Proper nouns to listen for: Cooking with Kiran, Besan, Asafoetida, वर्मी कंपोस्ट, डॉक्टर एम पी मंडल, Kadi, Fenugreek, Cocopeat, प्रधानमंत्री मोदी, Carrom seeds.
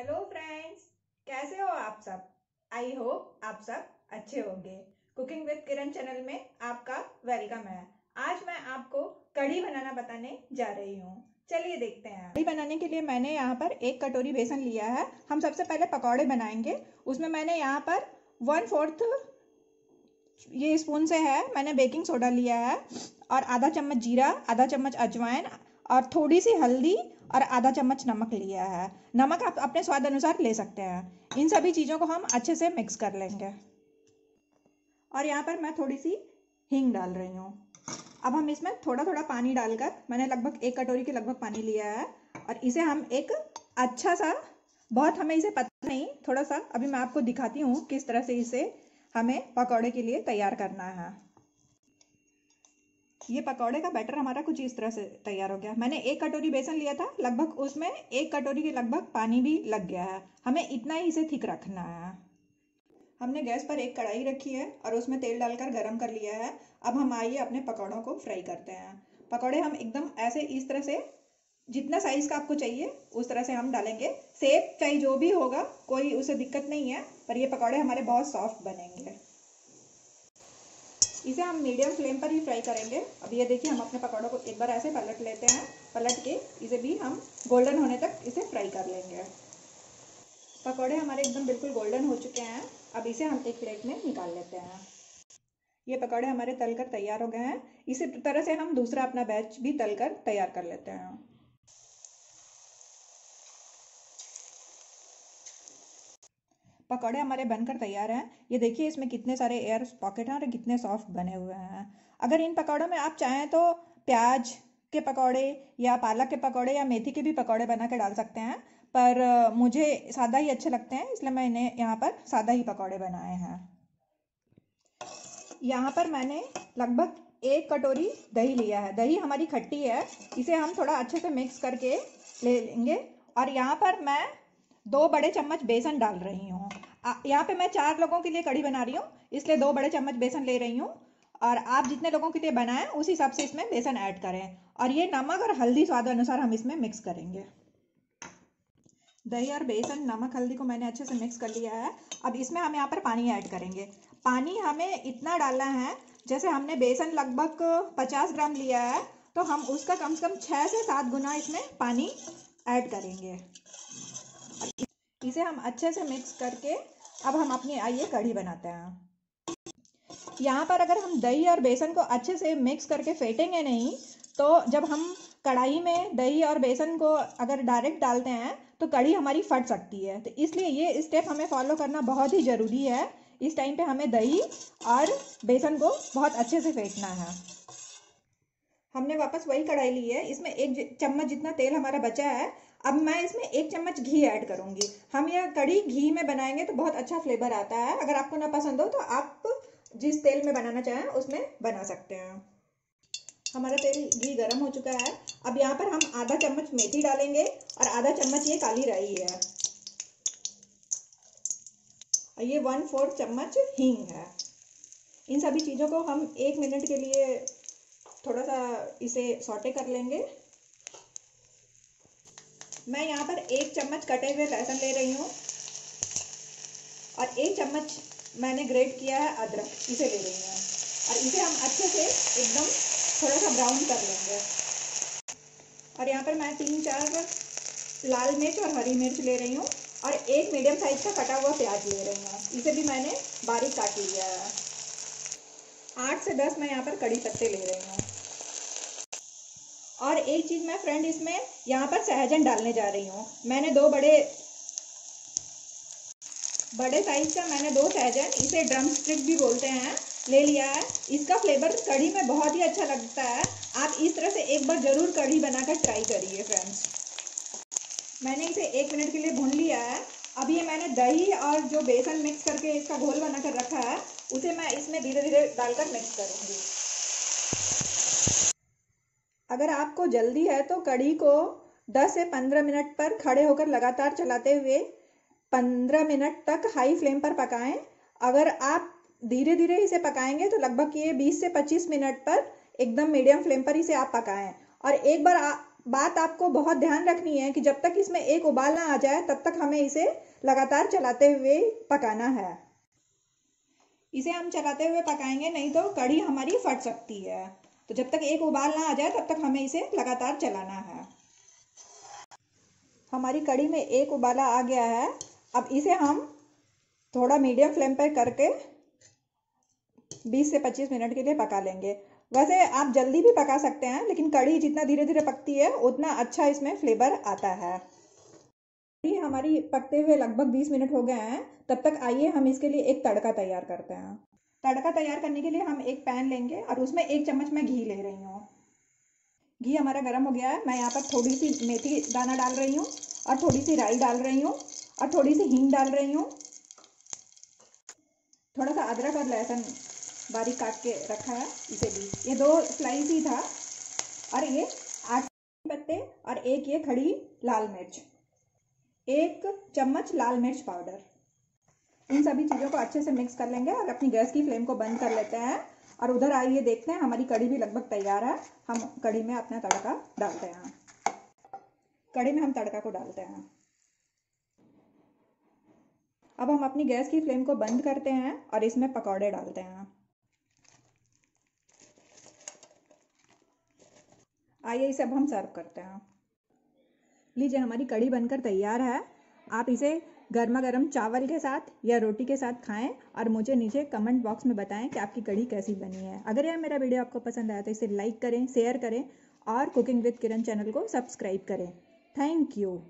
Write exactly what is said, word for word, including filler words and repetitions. Hello friends, कैसे हो आप सब। आई होप आप सब अच्छे होंगे। कुकिंग विद किरण चैनल में आपका वेलकम है। आज मैं आपको कढ़ी बनाना बताने जा रही हूँ। चलिए देखते हैं। कढ़ी बनाने के लिए मैंने यहाँ पर एक कटोरी बेसन लिया है। हम सबसे पहले पकौड़े बनाएंगे। उसमें मैंने यहाँ पर वन फोर्थ ये स्पून से है मैंने बेकिंग सोडा लिया है और आधा चम्मच जीरा, आधा चम्मच अजवाइन और थोड़ी सी हल्दी और आधा चम्मच नमक लिया है। नमक आप अपने स्वाद अनुसार ले सकते हैं। इन सभी चीज़ों को हम अच्छे से मिक्स कर लेंगे और यहाँ पर मैं थोड़ी सी हींग डाल रही हूँ। अब हम इसमें थोड़ा थोड़ा पानी डालकर, मैंने लगभग एक कटोरी के लगभग पानी लिया है और इसे हम एक अच्छा सा, बहुत हमें इसे पता नहीं, थोड़ा सा अभी मैं आपको दिखाती हूँ किस तरह से इसे हमें पकौड़े के लिए तैयार करना है। ये पकौड़े का बैटर हमारा कुछ इस तरह से तैयार हो गया। मैंने एक कटोरी बेसन लिया था, लगभग उसमें एक कटोरी के लगभग पानी भी लग गया है। हमें इतना ही इसे थिक रखना है। हमने गैस पर एक कढ़ाई रखी है और उसमें तेल डालकर गरम कर लिया है। अब हम आइए अपने पकौड़ों को फ्राई करते हैं। पकौड़े हम एकदम ऐसे इस तरह से, जितना साइज का आपको चाहिए उस तरह से हम डालेंगे। सेप चाहे जो भी होगा, कोई उसे दिक्कत नहीं है, पर ये पकौड़े हमारे बहुत सॉफ्ट बनेंगे। इसे हम मीडियम फ्लेम पर ही फ्राई करेंगे। अब ये देखिए, हम अपने पकौड़ों को एक बार ऐसे पलट लेते हैं। पलट के इसे भी हम गोल्डन होने तक इसे फ्राई कर लेंगे। पकौड़े हमारे एकदम बिल्कुल गोल्डन हो चुके हैं। अब इसे हम एक प्लेट में निकाल लेते हैं। ये पकौड़े हमारे तल कर तैयार हो गए हैं। इसी तरह से हम दूसरा अपना बैच भी तल कर तैयार कर लेते हैं। पकौड़े हमारे बनकर तैयार हैं। ये देखिए, इसमें कितने सारे एयर पॉकेट हैं और कितने सॉफ्ट बने हुए हैं। अगर इन पकौड़ों में आप चाहें तो प्याज के पकौड़े या पालक के पकौड़े या मेथी के भी पकौड़े बना के डाल सकते हैं, पर मुझे सादा ही अच्छे लगते हैं, इसलिए मैं इन्हें यहाँ पर सादा ही पकौड़े बनाए हैं। यहाँ पर मैंने लगभग एक कटोरी दही लिया है। दही हमारी खट्टी है, इसे हम थोड़ा अच्छे से मिक्स करके ले लेंगे। और यहाँ पर मैं दो बड़े चम्मच बेसन डाल रही हूँ। यहाँ पे मैं चार लोगों के लिए कढ़ी बना रही हूँ, इसलिए दो बड़े चम्मच बेसन ले रही हूँ। और आप जितने लोगों के लिए बनाएं उस हिसाब से इसमें बेसन ऐड करें। और ये नमक और हल्दी स्वाद अनुसार हम इसमें मिक्स करेंगे। दही और बेसन, नमक, हल्दी को मैंने अच्छे से मिक्स कर लिया है। अब इसमें हम यहाँ पर पानी ऐड करेंगे। पानी हमें इतना डालना है, जैसे हमने बेसन लगभग पचास ग्राम लिया है तो हम उसका कम से कम छः से सात गुना इसमें पानी ऐड करेंगे। इसे हम अच्छे से मिक्स करके अब हम अपनी आइए कढ़ी बनाते हैं। यहाँ पर अगर हम दही और बेसन को अच्छे से मिक्स करके फेंटेंगे नहीं, तो जब हम कढ़ाई में दही और बेसन को अगर डायरेक्ट डालते हैं तो कढ़ी हमारी फट सकती है। तो इसलिए ये स्टेप हमें फॉलो करना बहुत ही ज़रूरी है। इस टाइम पे हमें दही और बेसन को बहुत अच्छे से फेंटना है। हमने वापस वही कढ़ाई ली है, इसमें एक चम्मच जितना तेल हमारा बचा है। अब मैं इसमें एक चम्मच घी ऐड करूंगी। हम यह कढ़ी घी में बनाएंगे तो बहुत अच्छा फ्लेवर आता है। अगर आपको ना पसंद हो तो आप जिस तेल में बनाना चाहें उसमें बना सकते हैं। हमारा तेल घी गर्म हो चुका है। अब यहाँ पर हम आधा चम्मच मेथी डालेंगे और आधा चम्मच ये काली राई है और ये वन फोर्थ चम्मच हींग है। इन सभी चीज़ों को हम एक मिनट के लिए थोड़ा सा इसे सौटे कर लेंगे। मैं यहाँ पर एक चम्मच कटे हुए लहसुन ले रही हूँ और एक चम्मच मैंने ग्रेट किया है अदरक, इसे ले रही हूँ और इसे हम अच्छे से एकदम थोड़ा सा ब्राउन कर लेंगे। और यहाँ पर मैं तीन चार लाल मिर्च और हरी मिर्च ले रही हूँ और एक मीडियम साइज का कटा हुआ प्याज ले रही हूँ, इसे भी मैंने बारीक काट लिया है। आठ से दस मैं यहाँ पर कड़ी पत्ते ले रही हूँ। और एक चीज़ मैं फ्रेंड इसमें यहाँ पर सहजन डालने जा रही हूँ। मैंने दो बड़े बड़े साइज का मैंने दो सहजन, इसे ड्रम स्टिक भी बोलते हैं, ले लिया है। इसका फ्लेवर कढ़ी में बहुत ही अच्छा लगता है। आप इस तरह से एक बार ज़रूर कढ़ी बनाकर ट्राई करिए फ्रेंड्स। मैंने इसे एक मिनट के लिए भून लिया है। अब ये मैंने दही और जो बेसन मिक्स करके इसका घोल बनाकर रखा है, उसे मैं इसमें धीरे धीरे डालकर मिक्स करूँगी। अगर आपको जल्दी है तो कढ़ी को दस से पंद्रह मिनट पर खड़े होकर लगातार चलाते हुए पंद्रह मिनट तक हाई फ्लेम पर पकाएं। अगर आप धीरे धीरे इसे पकाएंगे तो लगभग ये बीस से पच्चीस मिनट पर एकदम मीडियम फ्लेम पर इसे आप पकाएं। और एक बार बात आपको बहुत ध्यान रखनी है कि जब तक इसमें एक उबाल ना आ जाए तब तक हमें इसे लगातार चलाते हुए पकाना है। इसे हम चलाते हुए पकाएंगे, नहीं तो कढ़ी हमारी फट सकती है। तो जब तक एक उबाल ना आ जाए तब तक हमें इसे लगातार चलाना है। हमारी कढ़ी में एक उबाला आ गया है। अब इसे हम थोड़ा मीडियम फ्लेम पर करके बीस से पच्चीस मिनट के लिए पका लेंगे। वैसे आप जल्दी भी पका सकते हैं, लेकिन कढ़ी जितना धीरे धीरे पकती है उतना अच्छा इसमें फ्लेवर आता है। कढ़ी हमारी पकते हुए लगभग बीस मिनट हो गए हैं। तब तक आइए हम इसके लिए एक तड़का तैयार करते हैं। तड़का तैयार करने के लिए हम एक पैन लेंगे और उसमें एक चम्मच मैं घी ले रही हूँ। घी हमारा गर्म हो गया है। मैं यहाँ पर थोड़ी सी मेथी दाना डाल रही हूँ और थोड़ी सी राई डाल रही हूँ और थोड़ी सी हींग डाल रही हूँ। थोड़ा सा अदरक और लहसुन बारीक काट के रखा है, इसे भी। ये दो स्लाइस ही था। और ये आठ पत्ते और एक ये खड़ी लाल मिर्च, एक चम्मच लाल मिर्च पाउडर। इन सभी चीज़ों को अच्छे से मिक्स कर लेंगे और अपनी गैस की फ्लेम को बंद कर लेते हैं। और उधर आइए देखते हैं, हमारी कढ़ी भी लगभग तैयार है। हम कढ़ी में अपना तड़का डालते हैं। कढ़ी में हम तड़का को डालते हैं। अब हम अपनी गैस की फ्लेम को बंद करते हैं और इसमें पकौड़े डालते हैं। आइए इसे अब हम सर्व करते हैं। लीजिए, हमारी कढ़ी बनकर तैयार है। आप इसे गर्मा गर्म चावल के साथ या रोटी के साथ खाएं और मुझे नीचे कमेंट बॉक्स में बताएं कि आपकी कढ़ी कैसी बनी है। अगर यह मेरा वीडियो आपको पसंद आया तो इसे लाइक करें, शेयर करें और कुकिंग विद किरण चैनल को सब्सक्राइब करें। Thank you.